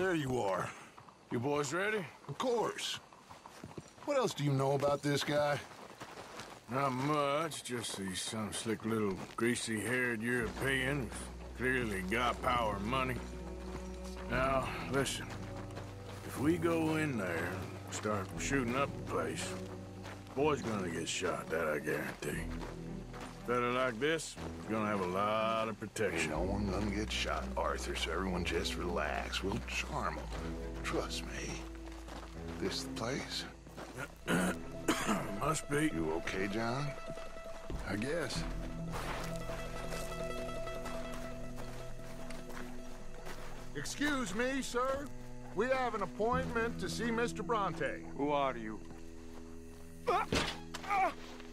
There you are. You boys ready? Of course. What else do you know about this guy? Not much, just he's some slick little greasy-haired European who's clearly got power and money. Now, listen. If we go in there and start shooting up the place, boy's gonna get shot, that I guarantee. Better like this, we're gonna have a lot of protection. Ain't no one gonna get shot, Arthur, so everyone just relax. We'll charm them. Trust me. This the place? Must be. You okay, John? I guess. Excuse me, sir. We have an appointment to see Mr. Bronte. Who are you?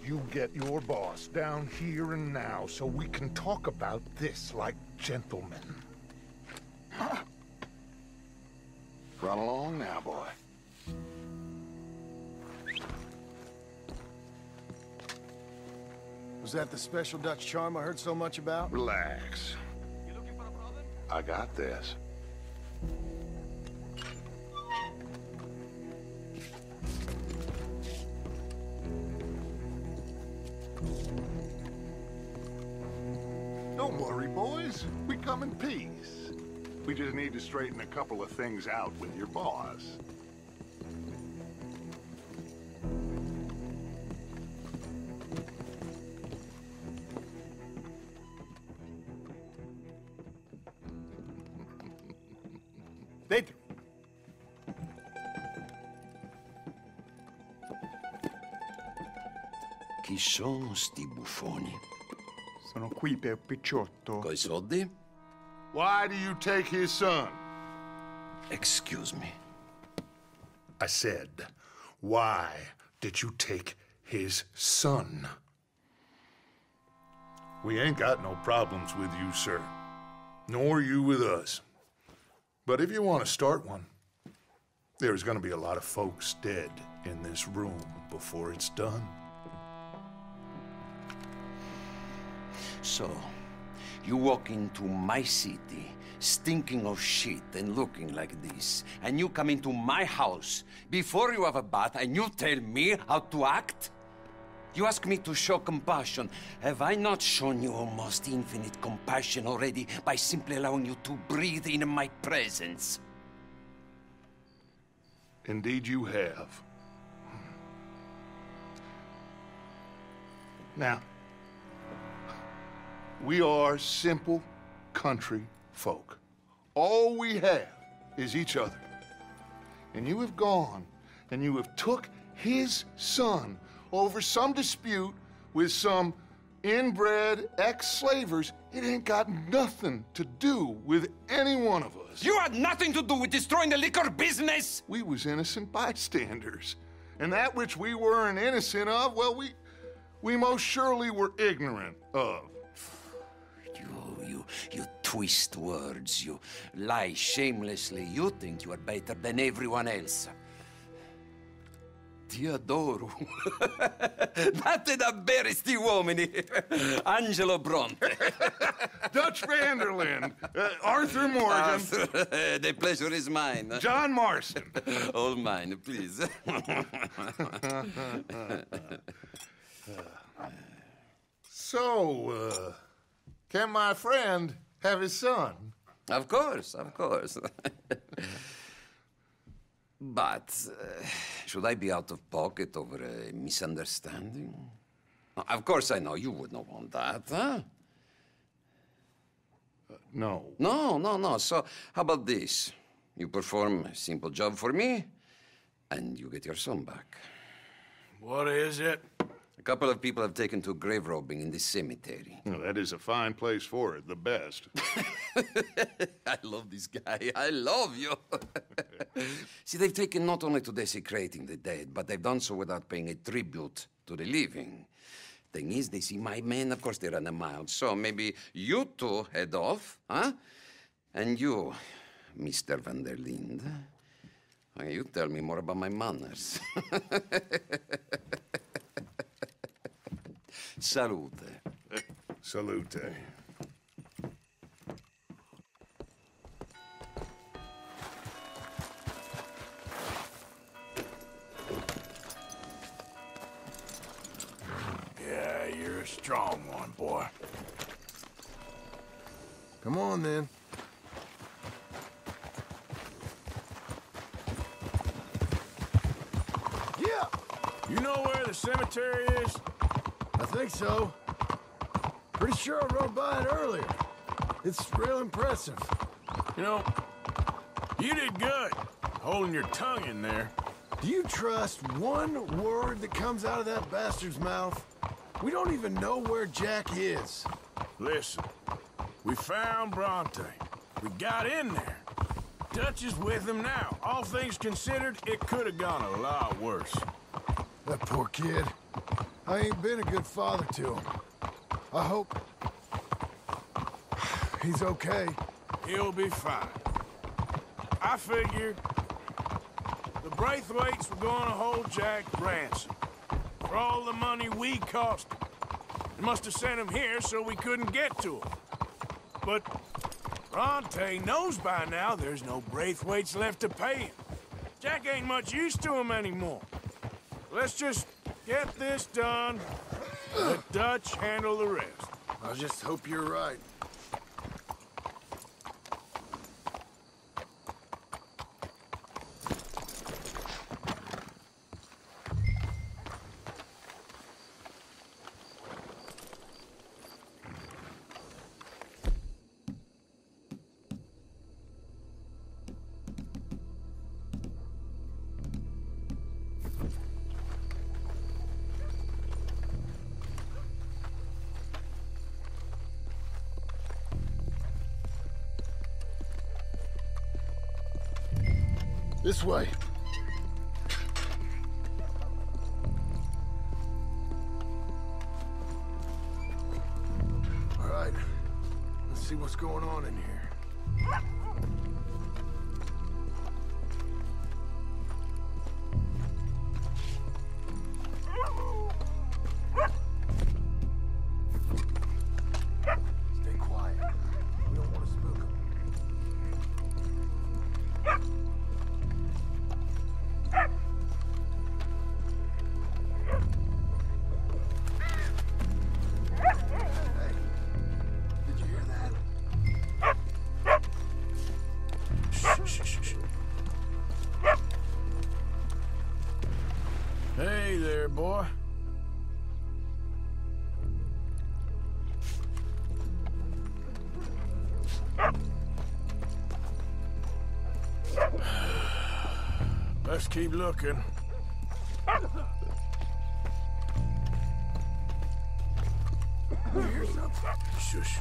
You get your boss down here and now so we can talk about this like gentlemen. Run along now, boy. Was that the special Dutch charm I heard so much about? Relax. You looking for a brother? I got this. Don't worry, boys. We come in peace. We just need to straighten a couple of things out with your boss. Chi sono sti buffoni? Sono qui per Picciotto. Coi soldi? Why do you take his son? Excuse me. I said, why did you take his son? We ain't got no problems with you, sir. Nor you with us. But if you want to start one, there's going to be a lot of folks dead in this room before it's done. So, you walk into my city, stinking of shit and looking like this, and you come into my house before you have a bath and you tell me how to act? You ask me to show compassion. Have I not shown you almost infinite compassion already by simply allowing you to breathe in my presence? Indeed you have. Now, we are simple country folk. All we have is each other. And you have gone and you have took his son over some dispute with some inbred ex-slavers. It ain't got nothing to do with any one of us. You had nothing to do with destroying the liquor business! We was innocent bystanders. And that which we weren't innocent of, well, we most surely were ignorant of. You twist words, you lie shamelessly. You think you are better than everyone else. Ti adoro. Date da bere sti uomini. Angelo Bronte. Dutch van der Linde. Arthur Morgan. Arthur, the pleasure is mine. John Marston. All mine, please. So, can my friend have his son? Of course, of course. But should I be out of pocket over a misunderstanding? Of course I know you would not want that, huh? No. No. So how about this? You perform a simple job for me, and you get your son back. What is it? A couple of people have taken to grave robbing in this cemetery. Well, that is a fine place for it, the best. I love this guy. I love you. See, they've taken not only to desecrating the dead, but they've done so without paying a tribute to the living. Thing is, they see my men, of course they run a mile, so maybe you two head off, huh? And you, Mr. van der Linde, you tell me more about my manners. Salute. Salute. strong one, boy. Come on, then. Yeah! You know where the cemetery is? I think so. Pretty sure I rode by it earlier. It's real impressive. You know, you did good, holding your tongue in there. Do you trust one word that comes out of that bastard's mouth? We don't even know where Jack is. Listen, we found Bronte. We got in there. Dutch is with him now. All things considered, it could have gone a lot worse. That poor kid. I ain't been a good father to him. I hope he's okay. He'll be fine. I figured the Braithwaites were going to hold Jack ransom for all the money we cost him. They must have sent him here so we couldn't get to him. But Bronte knows by now there's no Braithwaites left to pay him. Jack ain't much use to him anymore. Let's just get this done. Let Dutch handle the rest. I just hope you're right. This way. All right, let's see what's going on in here. Let's keep looking. You hear something? Shush.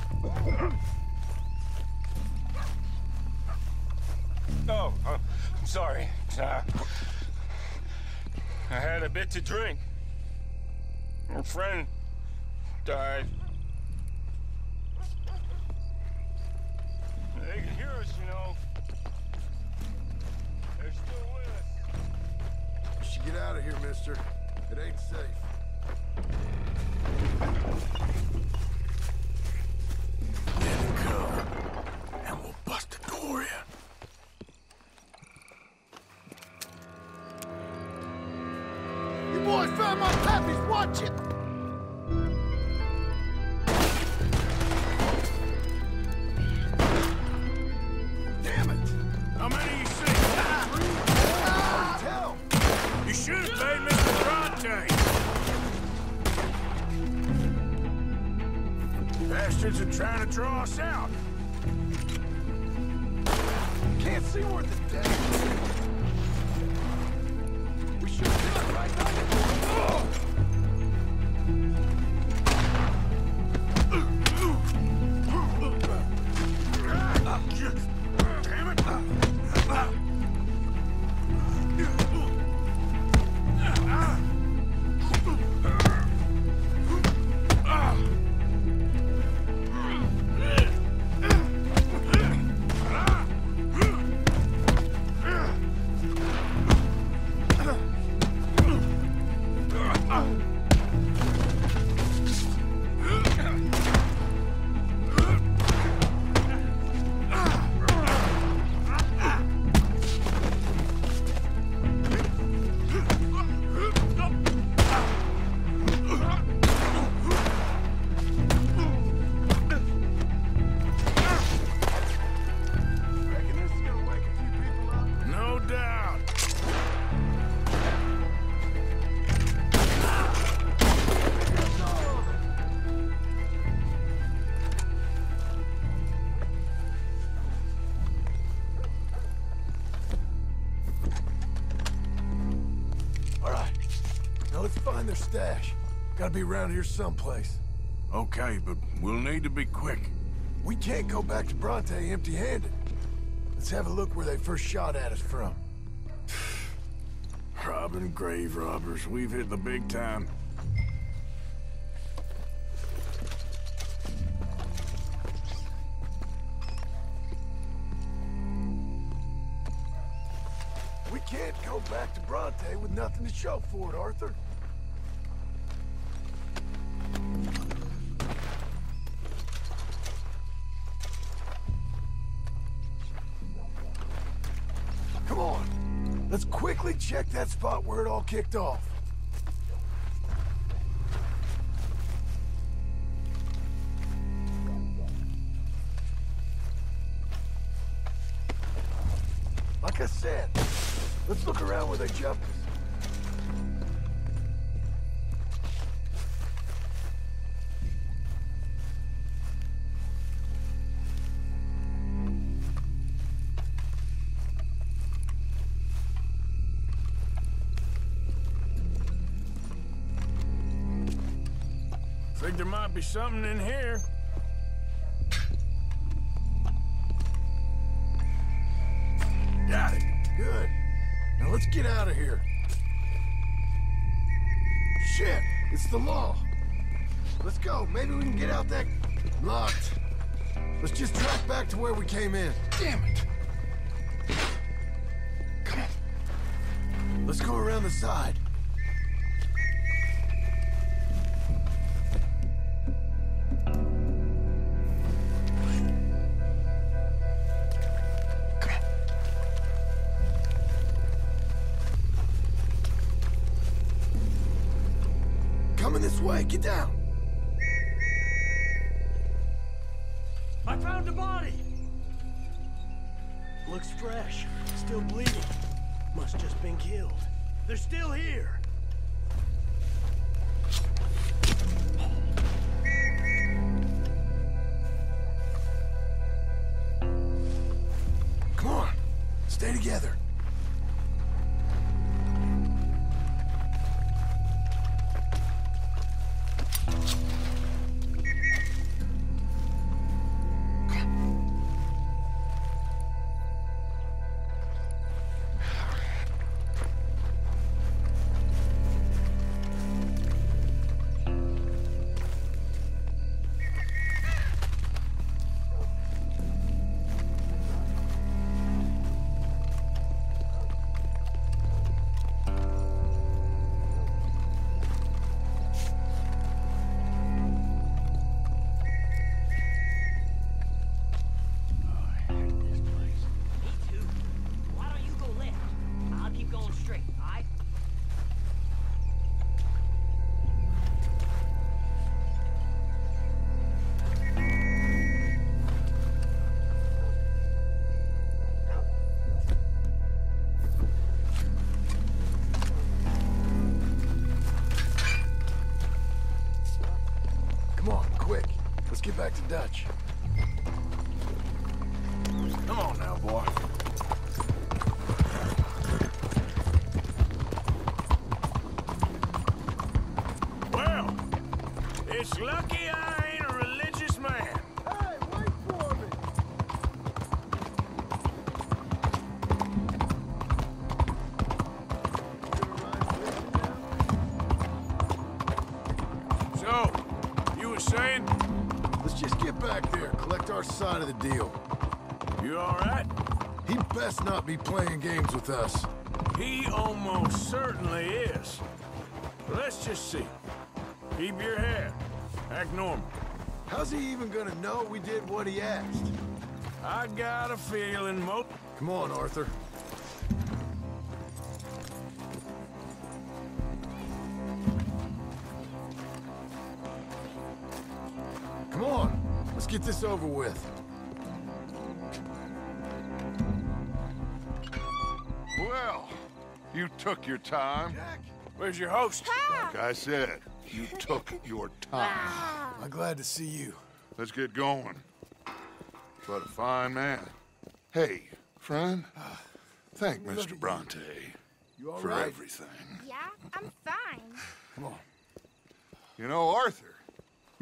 Oh, I'm sorry. I had a bit to drink. My friend died. They can hear us, you know. They're still with us. You should get out of here, mister. It ain't safe. Let it go, and we'll bust the door in. You boys found my pappies, watch it! And trying to draw us out. Can't see where the dead is. We should do it right now. Damn it. Find their stash. Gotta be around here someplace. Okay, but we'll need to be quick. We can't go back to Bronte empty-handed. Let's have a look where they first shot at us from. Robbing grave robbers. We've hit the big time. We can't go back to Bronte with nothing to show for it, Arthur. Come on, let's quickly check that spot where it all kicked off. Like I said, let's look around where they jumped us. Think there might be something in here. Got it. Good. Now let's get out of here. Shit, it's the law. Let's go. Maybe we can get out that... Locked. Let's just track back to where we came in. Damn it. Come on. Let's go around the side. Get down! I found a body! Looks fresh. Still bleeding. Must just been killed. They're still here! Come on! Stay together! Get back to Dutch. Come on now, boy. Well, it's lucky I ain't a religious man. Hey, wait for me. So, you were saying? Just get back there, collect our side of the deal. You all right? He best not be playing games with us. He almost certainly is. Let's just see. Keep your head. Act normal. How's he even gonna know we did what he asked? I got a feeling, Mope. Come on, Arthur. Let's get this over with. Well, you took your time. Jack, where's your host? Like I said, you took your time. I'm glad to see you. Let's get going. What a fine man. Hey, friend, thank Mr. Bronte for everything. Yeah, I'm fine. Come on. You know, Arthur,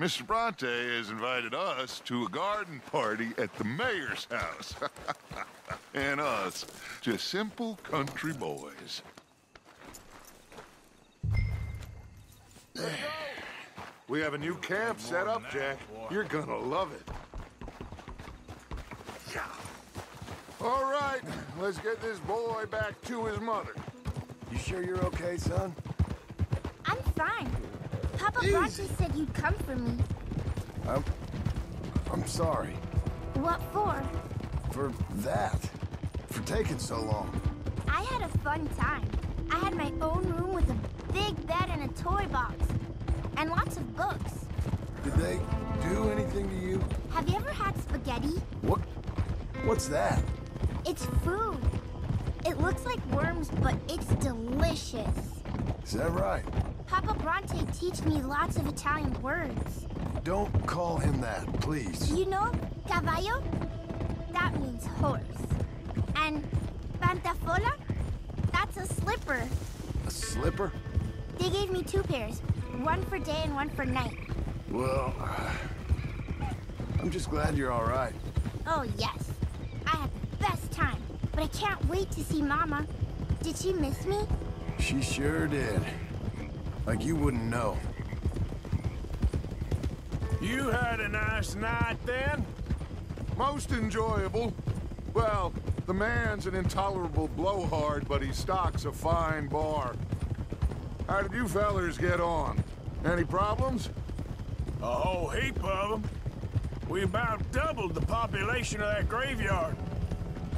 Mr. Bronte has invited us to a garden party at the mayor's house. And us, just simple country boys. We have a new camp set up, Jack. You're gonna love it. Yeah. All right, let's get this boy back to his mother. You sure you're okay, son? I'm fine. Papa Bronte said you'd come for me. I'm sorry. What for? For that. For taking so long. I had a fun time. I had my own room with a big bed and a toy box. And lots of books. Did they do anything to you? Have you ever had spaghetti? What? What's that? It's food. It looks like worms, but it's delicious. Is that right? Papa Bronte teach me lots of Italian words. Don't call him that, please. You know, cavallo? That means horse. And pantafola? That's a slipper. A slipper? They gave me 2 pairs. One for day and one for night. Well, I'm just glad you're all right. Oh, yes. I had the best time, but I can't wait to see Mama. Did she miss me? She sure did. Like you wouldn't know. You had a nice night then? Most enjoyable. Well, the man's an intolerable blowhard, but he stocks a fine bar. How did you fellers get on? Any problems? A whole heap of them. We about doubled the population of that graveyard.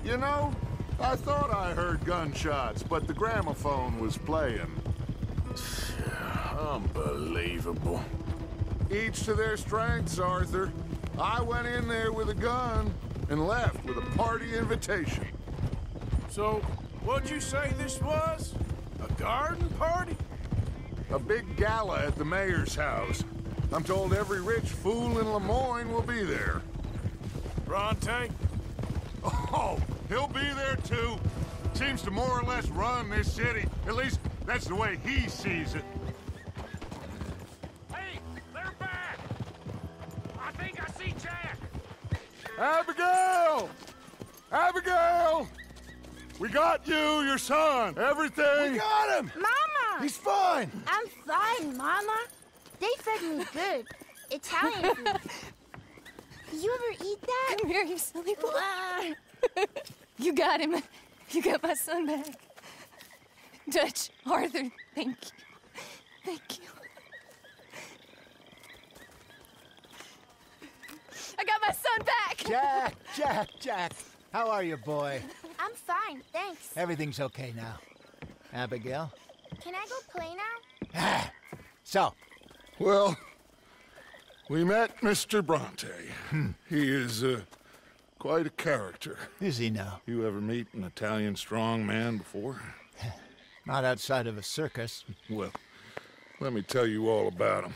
You know, I thought I heard gunshots, but the gramophone was playing. Unbelievable. Each to their strengths, Arthur. I went in there with a gun and left with a party invitation. So, what'd you say this was? A garden party? A big gala at the mayor's house. I'm told every rich fool in Lemoyne will be there. Bronte? Oh, he'll be there too. Seems to more or less run this city. At least, that's the way he sees it. Hey, they're back! I think I see Jack! Abigail! Abigail! We got you, your son, everything! We got him! Mama! He's fine! I'm fine, Mama. They fed me good. Italian food. You ever eat that? Come here, you silly boy. You got him. You got my son back. Dutch, Arthur, thank you. Thank you. I got my son back! Jack. How are you, boy? I'm fine, thanks. Everything's okay now. Abigail? Can I go play now? Ah, so. Well, we met Mr. Bronte. He is quite a character. Is he now? You ever meet an Italian strong man before? Not outside of a circus. Well, let me tell you all about him.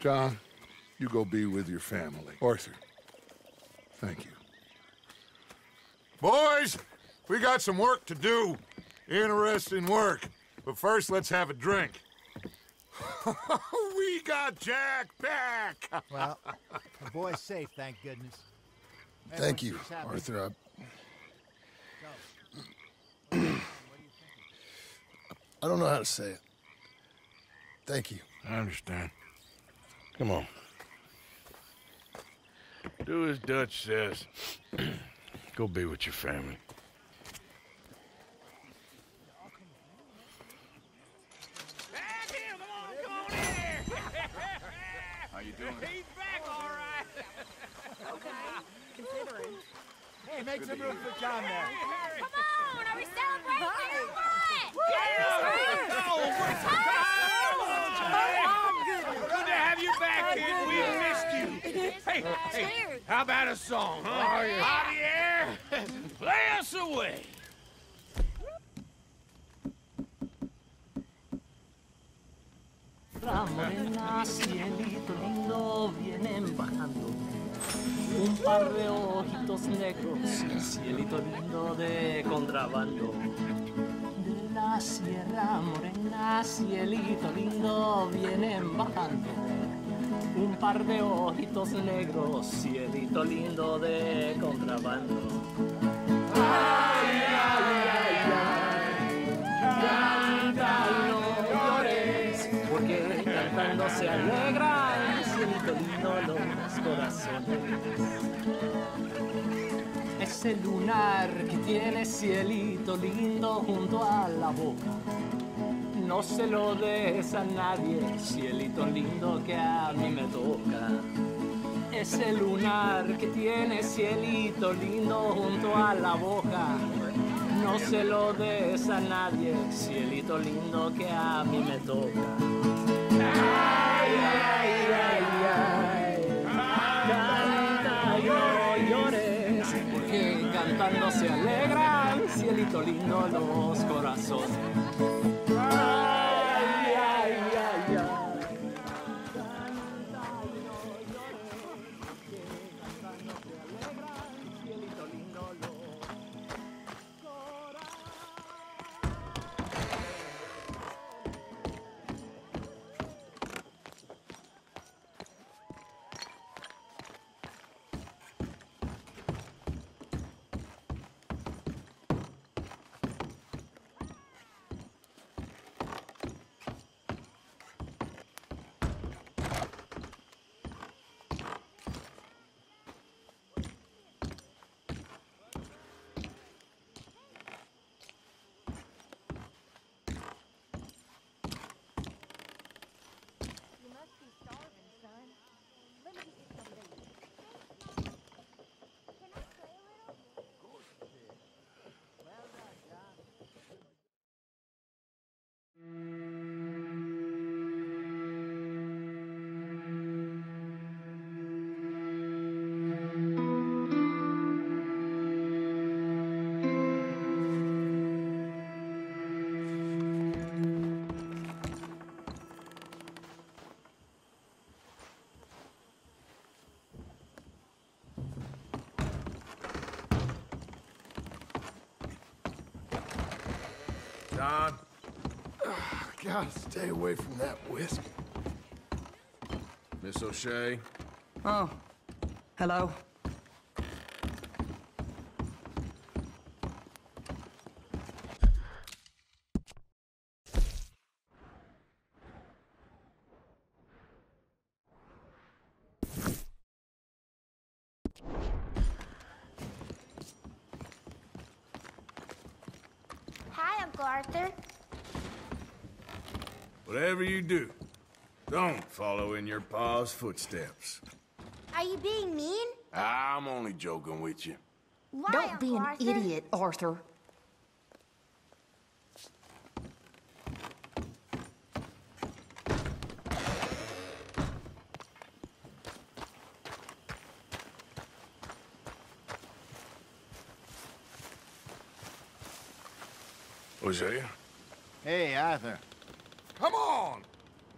John, you go be with your family. Arthur, thank you. Boys, we got some work to do. Interesting work. But first, let's have a drink. We got Jack back! Well, the boy's safe, thank goodness. Thank you, Arthur. I don't know how to say it. Thank you. I understand. Come on. Do as Dutch says. Go be with your family. He's back, all right. Okay. Hey, make some room for John there. Come on, are we celebrating or what? Yes, sir. Good to have you back, kid. We missed you. Hey, how about a song, huh? Javier, play us away. Ramos en la cielito lindo vienen bajando, un par de ojitos negros, cielito lindo de contrabando. De la Morenasia, la morenasia, el hijito lindo, vienen bajando. Un par de ojitos negros, cielito lindo de contrabando. Ay, ay, ay, ay, ay. Cantan los flores, porque cantando se alegra el cielito lindo los corazones. Ese lunar que tiene cielito lindo junto a la boca, no se lo des a nadie, cielito lindo que a mí me toca. Ese lunar que tiene cielito lindo junto a la boca, no se lo des a nadie, cielito lindo que a mí me toca. Ay, ay, ay, ay, ay. Canta, lloro, llore. Cantando se alegran, cielito lindo los corazones. Ay, ay, ay, ay. Cantando se alegran, cielito lindo los John. Oh, gotta stay away from that whiskey. Miss O'Shea? Oh, hello. Arthur. Whatever you do, don't follow in your pa's footsteps. Are you being mean? I'm only joking with you. Why, don't Uncle be an Arthur? Idiot, Arthur. Hey, Arthur. Come on!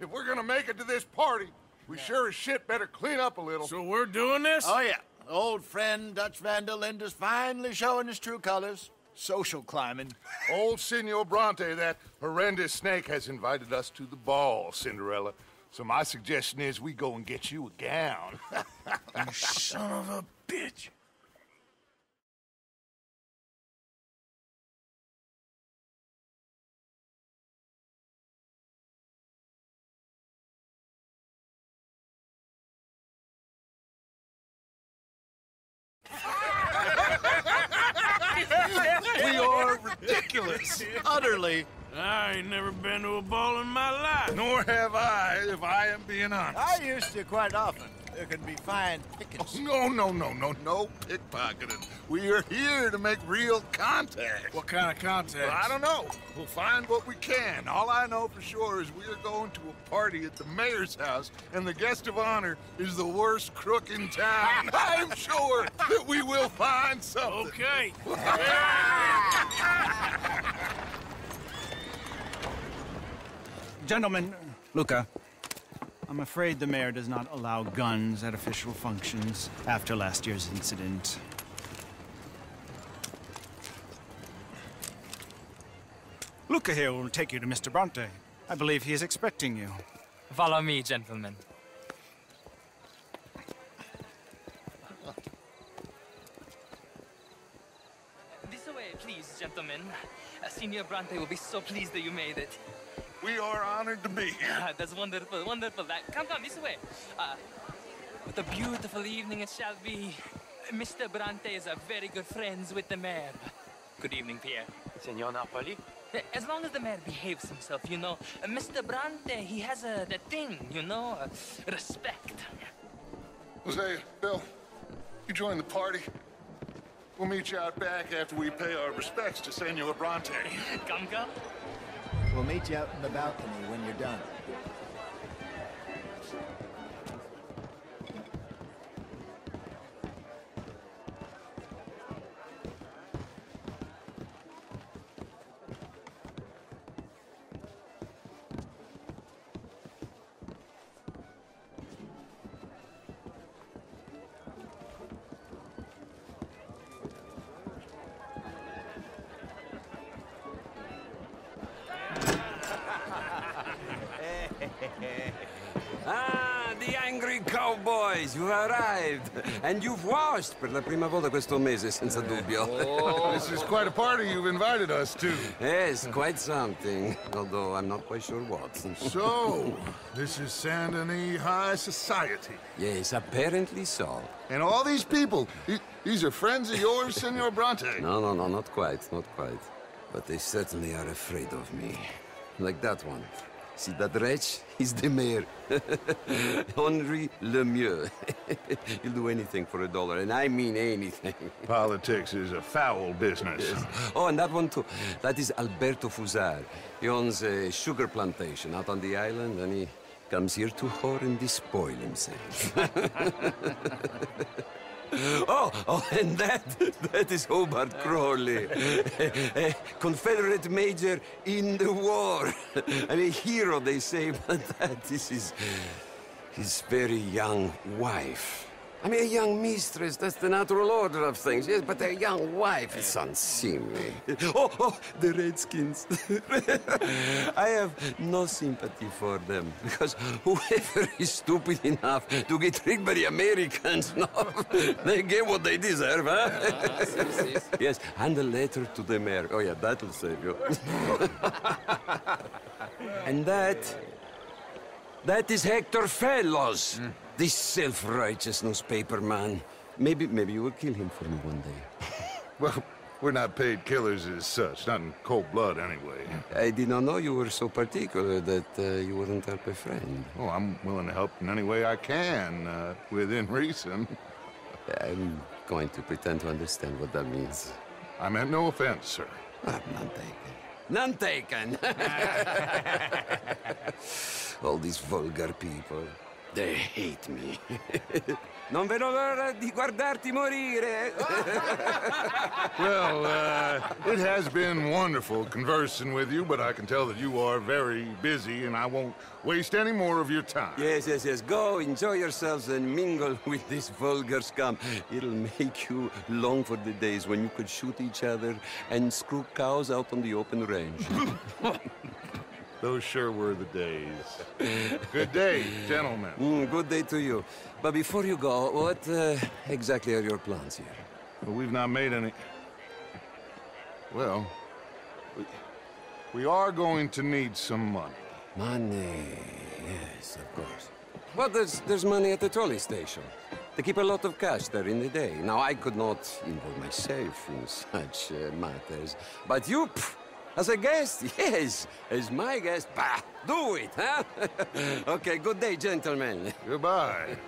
If we're gonna make it to this party, we sure as shit better clean up a little. So we're doing this? Oh, yeah. Old friend Dutch van der Linde is finally showing his true colors. Social climbing. Old Signor Bronte, that horrendous snake, has invited us to the ball, Cinderella. So my suggestion is we go and get you a gown. You son of a bitch. Ridiculous. Utterly. I ain't never been to a ball in my life. Nor have I, if I am being honest. I used to quite often. There can be fine pickings. Oh, no pickpocketing. We are here to make real contact. What kind of contact? Well, I don't know. We'll find what we can. All I know for sure is we are going to a party at the mayor's house, and the guest of honor is the worst crook in town. I'm sure that we will find something. Okay. Gentlemen, Luca. I'm afraid the mayor does not allow guns at official functions after last year's incident. Luca here will take you to Mr. Bronte. I believe he is expecting you. Follow me, gentlemen. This way, please, gentlemen. Signor Bronte will be so pleased that you made it. We are honored to be here. That's wonderful, wonderful. Come this way. What a beautiful evening it shall be. Mr. Bronte is a very good friend with the mayor. Good evening, Pierre. Signor Napoli? As long as the mayor behaves himself, you know. Mr. Bronte, he has the thing, you know, respect. Jose, Bill, you join the party. We'll meet you out back after we pay our respects to Senor Bronte. Come, come. We'll meet you out in the balcony when you're done. You've arrived, and you've washed per la prima volta questo mese, senza dubbio. Oh, this is quite a party you've invited us to. Yes, quite something, although I'm not quite sure what. So, this is Saint-Denis high society. Yes, apparently so. And all these people, these are friends of yours, Senor Bronte? No, not quite, not quite. But they certainly are afraid of me, like that one. See, that wretch, he's the mayor. Henri Lemieux. He'll do anything for $1, and I mean anything. Politics is a foul business. Yes. Oh, and that one, too. That is Alberto Fusar. He owns a sugar plantation out on the island, and he comes here to whore and despoil himself. Oh, and that is Hobart Crowley, a Confederate major in the war, and a hero, they say, but that is his very young wife. I mean, a young mistress, that's the natural order of things, yes, but a young wife is unseemly. Oh, the Redskins. I have no sympathy for them, because whoever is stupid enough to get tricked by the Americans, no, they get what they deserve, huh? Yes, and a letter to the mayor. Oh, yeah, that'll save you. And that is Hector Fellows. This self-righteous newspaper man. Maybe you will kill him for me one day. Well, we're not paid killers as such, not in cold blood anyway. I did not know you were so particular that you wouldn't help a friend. Oh, I'm willing to help in any way I can, within reason. I'm going to pretend to understand what that means. I meant no offense, sir. None taken. None taken! All these vulgar people. They hate me. Non vedo l'ora di guardarti morire. Well, it has been wonderful conversing with you, but I can tell that you are very busy, and I won't waste any more of your time. Yes. Go, enjoy yourselves, and mingle with this vulgar scum. It'll make you long for the days when you could shoot each other and screw cows out on the open range. Those sure were the days. Good day, gentlemen. Good day to you. But before you go, what exactly are your plans here? Well, we've not made any... Well, we are going to need some money. Money, yes, of course. Well, there's money at the trolley station. They keep a lot of cash there in the day. Now, I could not involve myself in such matters, but you... As a guest? Yes. As my guest? Bah! Do it, huh? Okay, good day, gentlemen. Goodbye.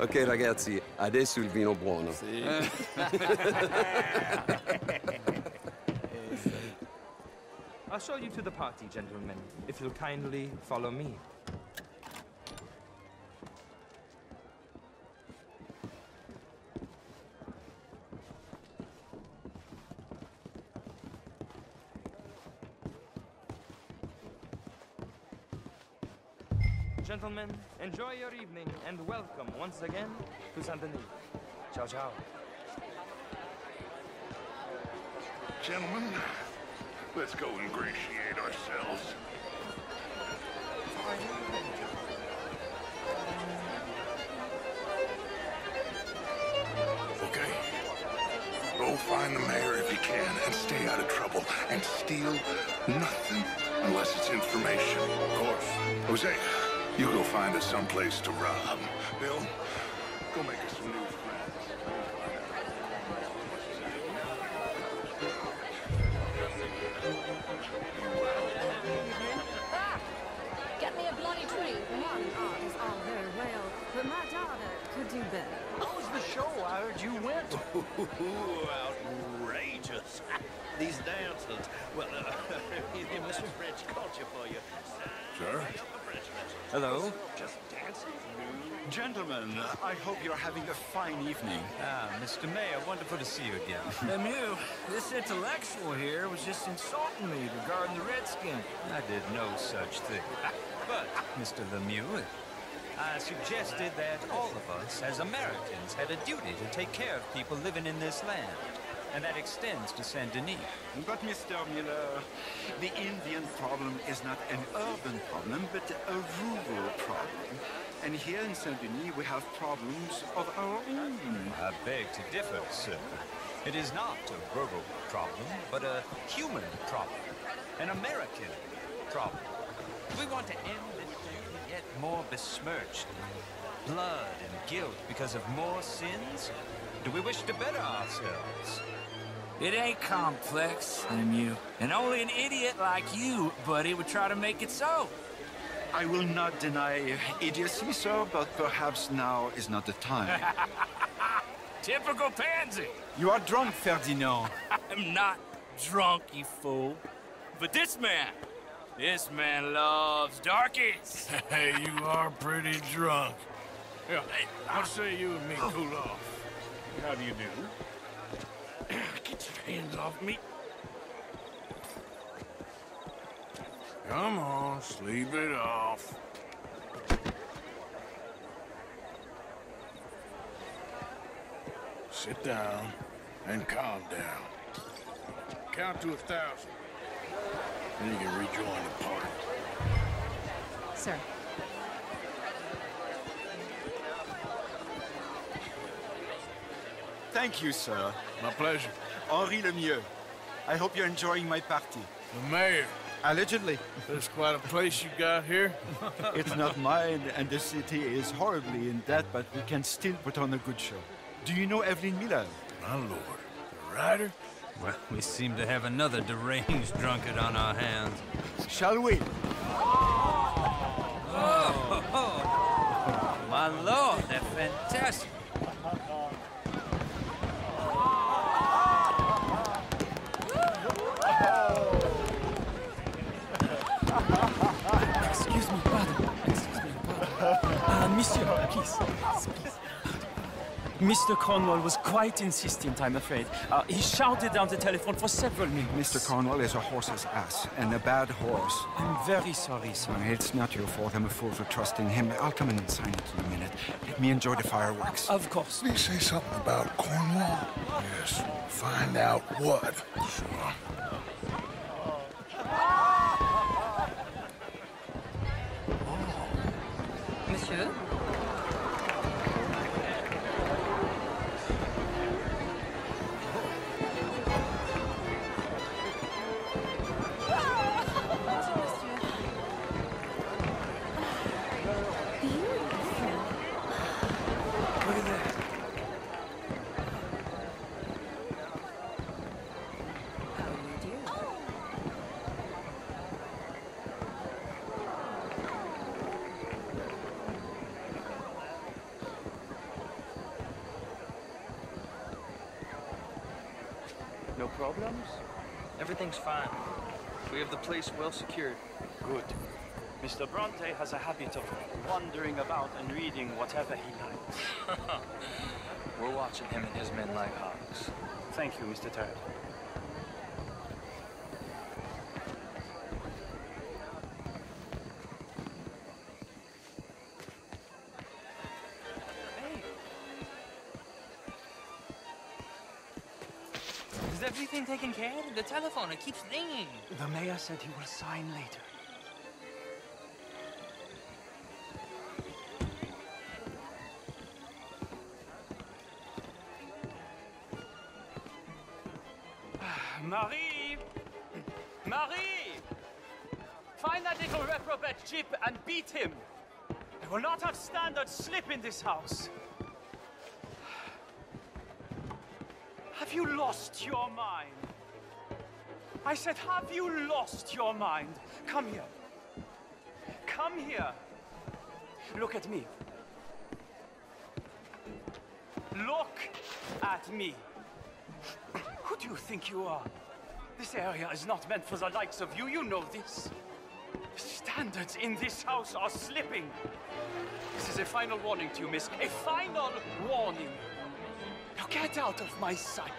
Okay, ragazzi, adesso il vino buono. Sì. I'll show you to the party, gentlemen, if you'll kindly follow me. Gentlemen, enjoy your evening and welcome once again to Saint-Denis. Ciao, ciao. Gentlemen. Let's go ingratiate ourselves. Okay. Go find the mayor if you can, and stay out of trouble, and steal nothing unless it's information. Of course. Jose, you go find us someplace to rob. Bill, go make us some new friends. Ah! Get me a bloody tree. Young arms are very well, but my daughter could do better. How was the show? I heard you went. Outrageous. These dancers. Well, it was French culture for you. Sure. Hello. Just dancing. Gentlemen, I hope you're having a fine evening. Ah, Mr. Mayor, wonderful to see you again. Lemieux, this intellectual here was just insulting me regarding the redskin. I did no such thing. But, Mr. Lemieux, I suggested that all of us as Americans had a duty to take care of people living in this land. And that extends to Saint-Denis. But, Mr. Miller, the Indian problem is not an urban problem, but a rural problem. And here in Saint-Denis, we have problems of our own. I beg to differ, sir. It is not a rural problem, but a human problem. An American problem. We want to end the yet more besmirched blood and guilt because of more sins. Do we wish to better ourselves? It ain't complex, Lemieux. And only an idiot like you, buddy, would try to make it so. I will not deny idiocy, sir, but perhaps now is not the time. Typical pansy! You are drunk, Ferdinand. I'm not drunk, you fool. But this man loves darkies. Hey, you are pretty drunk. Yeah, I'll say you and me cool off. How do you do? Get your hands off me. Come on, sleep it off. Sit down and calm down. Count to 1,000. Then you can rejoin the party. Sir. Thank you, sir. My pleasure. Henri Lemieux. I hope you're enjoying my party. The mayor. Allegedly. There's quite a place you got here. It's not mine, and the city is horribly in debt, but we can still put on a good show. Do you know Evelyn Miller? My lord. The writer? Well, we seem to have another deranged drunkard on our hands. Shall we? Oh. My lord, they're fantastic. Monsieur, please. Mr. Cornwall was quite insistent, I'm afraid. He shouted down the telephone for several minutes. Mr. Cornwall is a horse's ass, and a bad horse. I'm very sorry, sir. It's not your fault. I'm a fool for trusting him. I'll come in and sign it in a minute. Let me enjoy the fireworks. Of course. Did he say something about Cornwall? Yes. Find out what. Sure. Monsieur? Problems? Everything's fine. We have the place well secured. Good. Mr. Bronte has a habit of wandering about and reading whatever he likes. We're watching him and his men like hawks. Thank you, Mr. Turd. Is everything taken care of? The telephone, it keeps ringing. The mayor said he will sign later. Marie! Marie! Find that little reprobate Jip and beat him! I will not have standard slip in this house! Have you lost your mind? I said, have you lost your mind? Come here. Come here. Look at me. Look at me. Who do you think you are? This area is not meant for the likes of you, you know this. Standards in this house are slipping. This is a final warning to you, miss. A final warning. Now get out of my sight.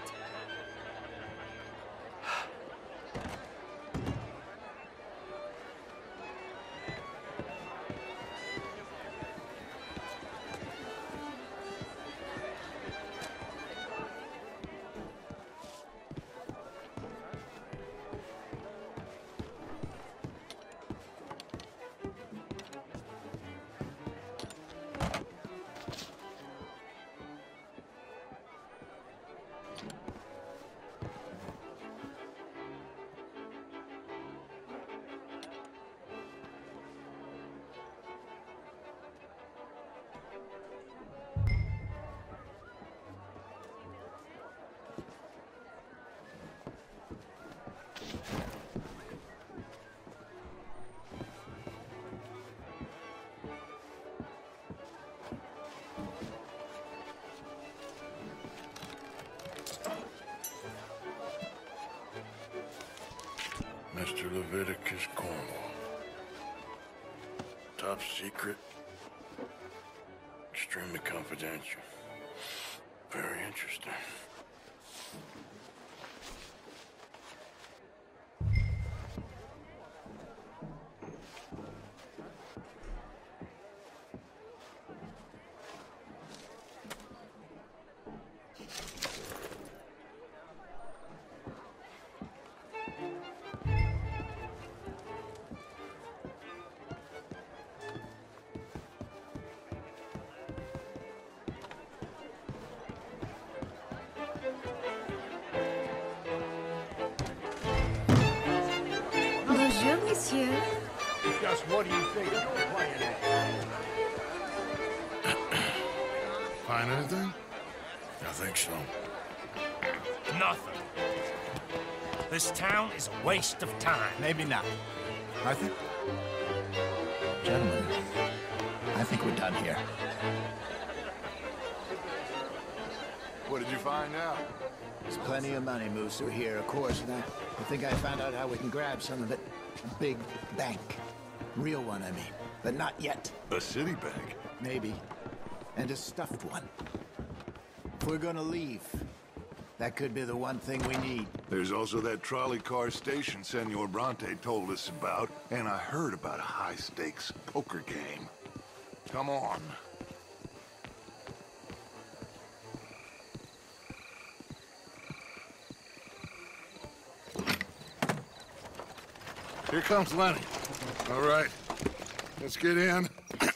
Mr. Leviticus Cornwall. Top secret. Extremely confidential. Very interesting. Just what do you think you're playing at? Find anything? I think so. Nothing. This town is a waste of time. Maybe not. Arthur? Gentlemen, I think we're done here. What did you find out? There's plenty of money moves through here, of course, and I think I found out how we can grab some of it. Big bank. Real one, I mean. But not yet. A city bank? Maybe. And a stuffed one. If we're gonna leave, that could be the one thing we need. There's also that trolley car station Senor Bronte told us about, and I heard about a high-stakes poker game. Come on. Here comes Lenny. All right, let's get in.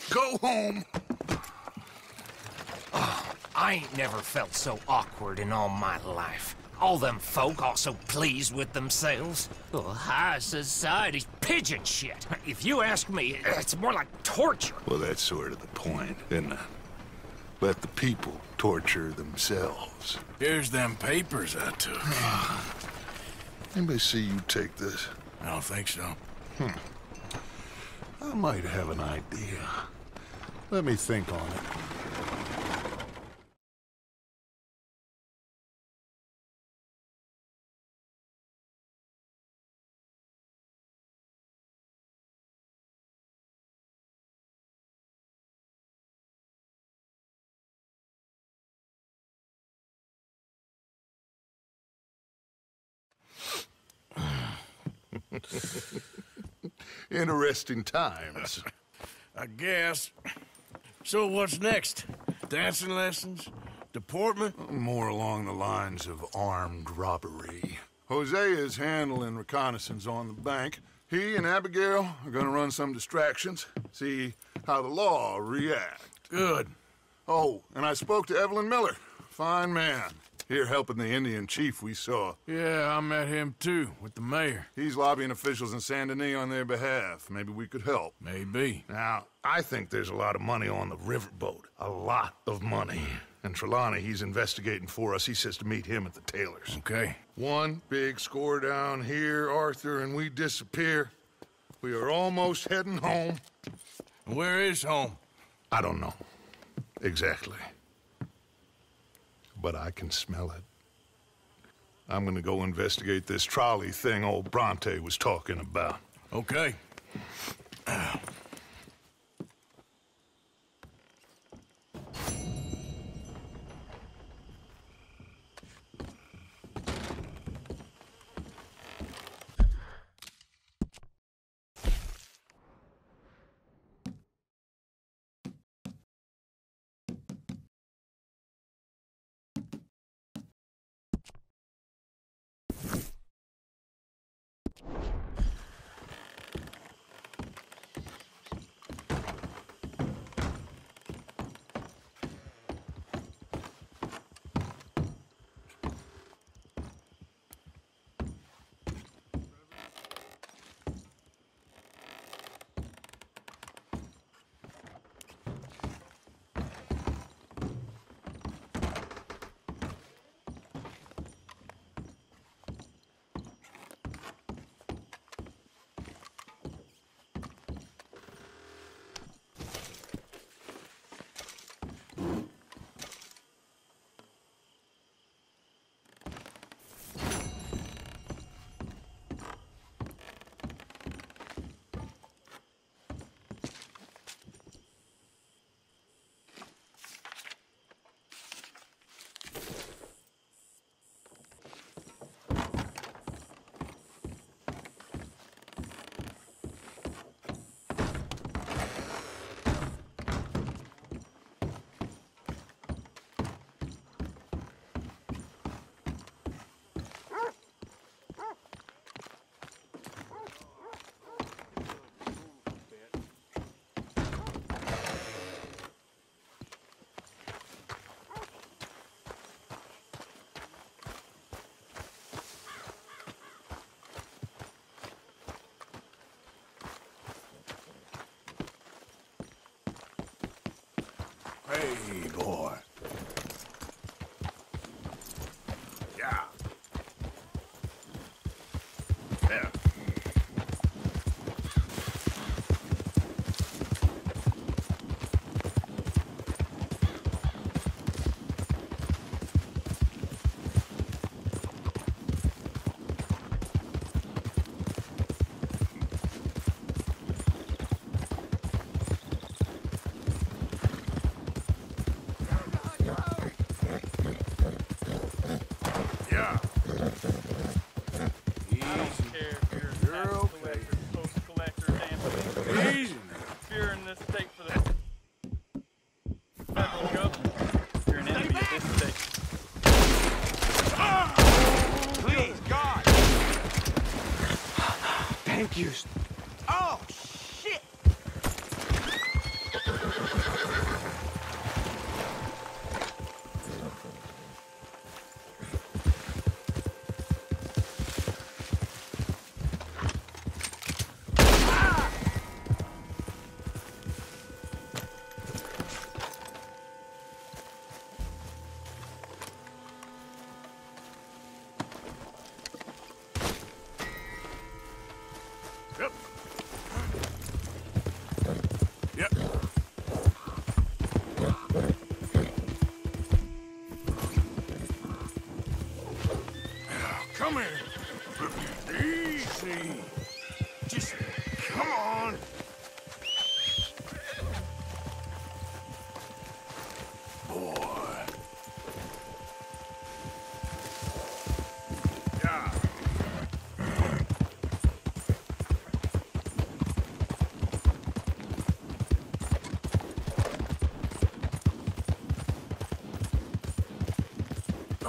Go home. Oh, I ain't never felt so awkward in all my life. All them folk are so pleased with themselves. Oh, high society's pigeon shit. If you ask me, it's more like torture. Well, that's sort of the point, isn't it? Let the people torture themselves. Here's them papers I took. Anybody see you take this? I don't think so. I might have an idea. Let me think on it. Interesting times. I guess. So what's next? Dancing lessons? Deportment? More along the lines of armed robbery. Jose is handling reconnaissance on the bank. He and Abigail are gonna run some distractions, see how the law react. Good. Oh, and I spoke to Evelyn Miller. Fine man. Here helping the Indian chief we saw. Yeah, I met him too, with the mayor. He's lobbying officials in Saint-Denis on their behalf. Maybe we could help. Maybe. Now, I think there's a lot of money on the riverboat. A lot of money. And Trelawney, he's investigating for us. He says to meet him at the Taylor's. Okay. One big score down here, Arthur, and we disappear. We are almost heading home. Where is home? I don't know. Exactly. But I can smell it. I'm gonna go investigate this trolley thing old Bronte was talking about. Okay. Hey, boy. Yeah. Yeah.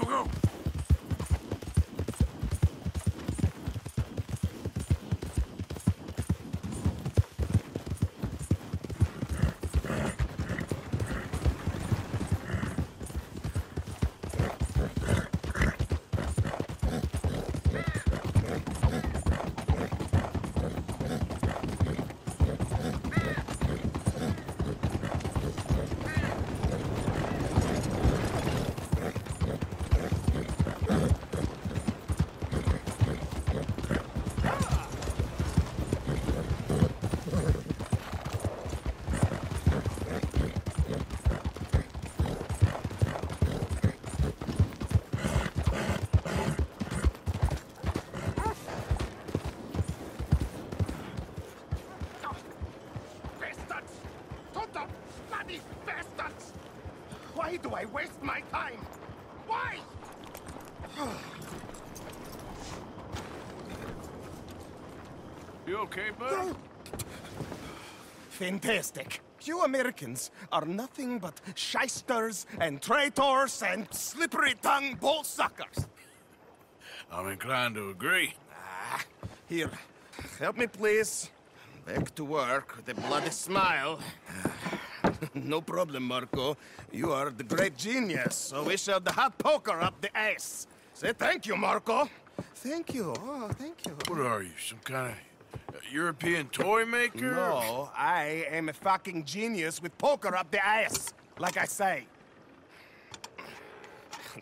Go! Why do I waste my time? Why? You okay, bud? Fantastic. You Americans are nothing but shysters and traitors and slippery-tongued bull-suckers. I'm inclined to agree. Here, help me, please. Back to work with a bloody smile. No problem, Marko. You are the great genius, so we shove the hot poker up the ass. Say thank you, Marko. Thank you. Oh, thank you. What are you, some kind of European toy maker? No, I am a fucking genius with poker up the ass, like I say.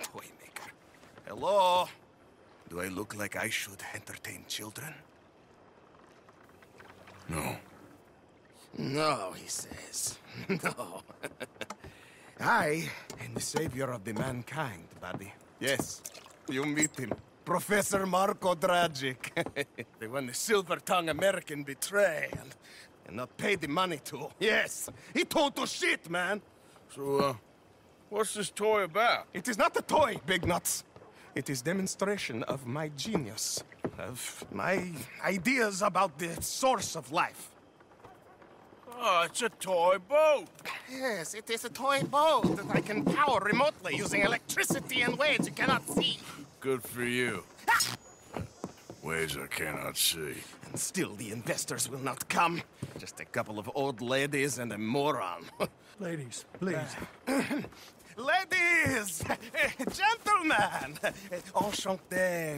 Toy maker. Hello? Do I look like I should entertain children? No. No, he says. No. I am the savior of the mankind, buddy. Yes, you meet him. Professor Marko Dragic. The one the silver-tongued American betrayed and not paid the money to. Yes, he told to shit, man. So, what's this toy about? It is not a toy, Big Nuts. It is demonstration of my genius, of my ideas about the source of life. Oh, it's a toy boat. Yes, it is a toy boat that I can power remotely using electricity and waves you cannot see. Good for you. Ah! Waves I cannot see. And still the investors will not come. Just a couple of old ladies and a moron. Ladies, please. Ladies! Gentlemen! Enchanté!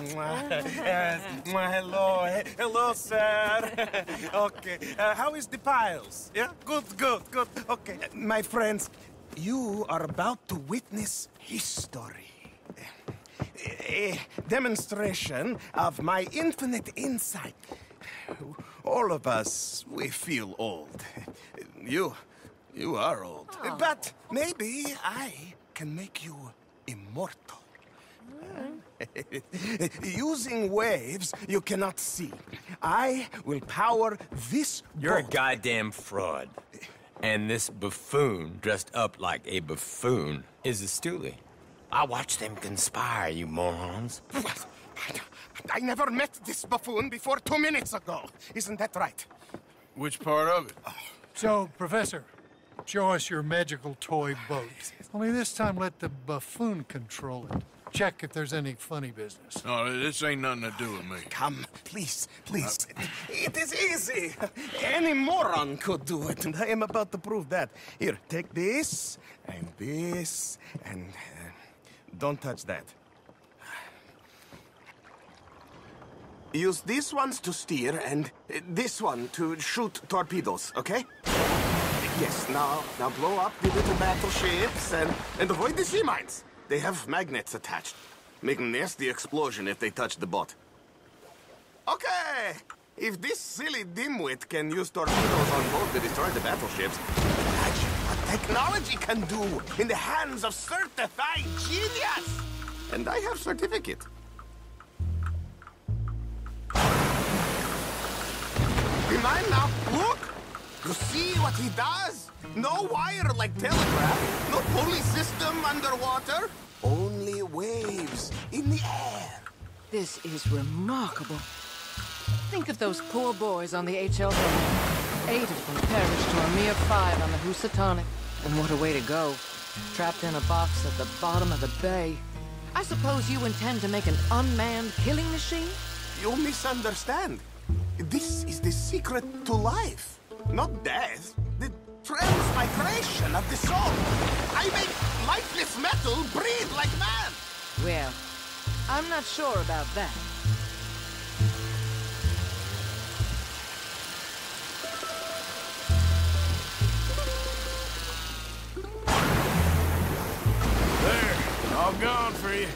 Yes. Hello! Hello, sir! Okay, how is the piles? Yeah? Good, good, good. Okay. My friends, you are about to witness history. A demonstration of my infinite insight. All of us, we feel old. You are old. Oh. But maybe I can make you immortal. Mm. Using waves you cannot see. I will power this boat. You're a goddamn fraud. And this buffoon, dressed up like a buffoon, is a stoolie. I watched them conspire, you morons. What? I never met this buffoon before 2 minutes ago. Isn't that right? Which part of it? So, Professor... show us your magical toy boat. Only this time let the buffoon control it. Check if there's any funny business. No, this ain't nothing to do with me. Come, please, please. It is easy. Any moron could do it, and I am about to prove that. Here, take this, and this, and... don't touch that. Use these ones to steer, and this one to shoot torpedoes, okay? Yes, now blow up the little battleships and avoid the sea mines. They have magnets attached. Make a nasty explosion if they touch the boat. Okay! If this silly dimwit can use torpedoes on board to destroy the battleships, imagine what technology can do in the hands of certified genius! And I have certificate. Be mine now, look! You see what he does? No wire like telegraph, no pulley system underwater, only waves in the air. This is remarkable. Think of those poor boys on the H.L. 8 of them perished to a mere 5 on the Housatonic. And what a way to go. Trapped in a box at the bottom of the bay. I suppose you intend to make an unmanned killing machine? You misunderstand. This is the secret to life. Not death. The transmigration of the soul. I make lifeless metal breathe like man. Well, I'm not sure about that. All gone for you.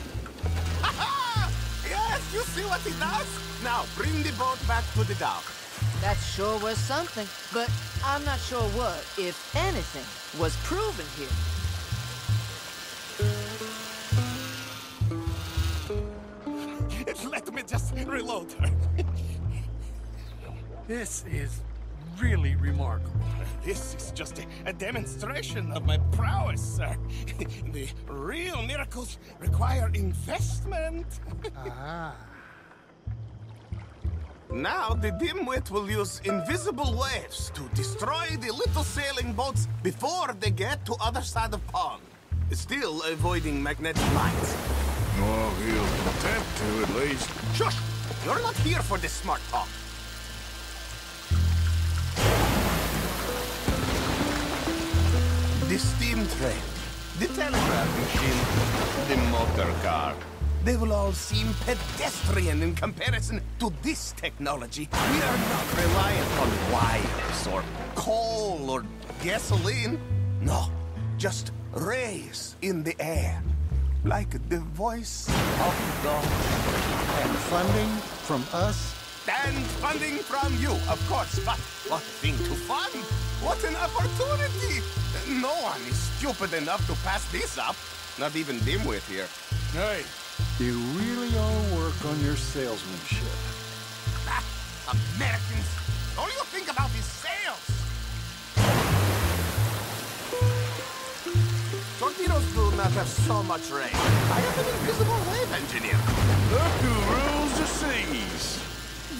Yes, you see what he does? Now, bring the boat back to the dock. That sure was something, but I'm not sure what, if anything, was proven here. Let me just reload her. This is really remarkable. This is just a demonstration of my prowess, sir. The real miracles require investment. Ah. Now the dimwit will use invisible waves to destroy the little sailing boats before they get to other side of pond, still avoiding magnetic lights. Well, he'll attempt to at least. Shush! You're not here for this smart talk. The steam train, the telegraph machine, the motor car. They will all seem pedestrian in comparison to this technology. We are not reliant on wires or coal or gasoline. No, just rays in the air, like the voice of God. And funding from us? And funding from you, of course, but what a thing to fund! What an opportunity! No one is stupid enough to pass this up. Not even dimwit here. Hey, you really ought to work on your salesmanship. Ah, Americans! All you think about is sales! Torpedoes do not have so much range. I am an invisible wave engineer. Look who rules the seas!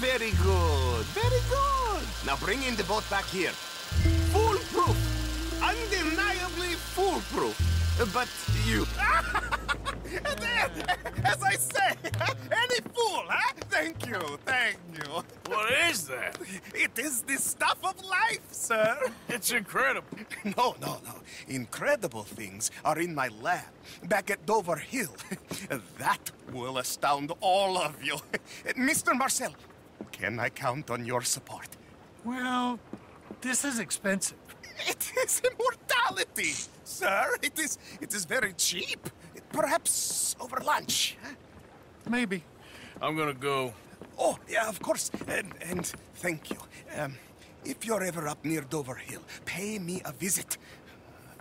Very good, very good! Now bring in the boat back here. Foolproof! Undeniably foolproof. But you... And then, as I say, any fool, huh? Thank you, thank you. What is that? It is the stuff of life, sir. It's incredible. No, no, no. Incredible things are in my lab, back at Dover Hill. That will astound all of you. Mr. Marcel, can I count on your support? Well, this is expensive. It is immortality, sir. It is very cheap. Perhaps over lunch. Maybe. I'm gonna go. Oh, yeah, of course. And thank you. If you're ever up near Dover Hill, pay me a visit.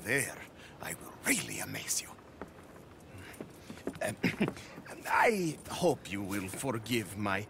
There, I will really amaze you. I hope you will forgive my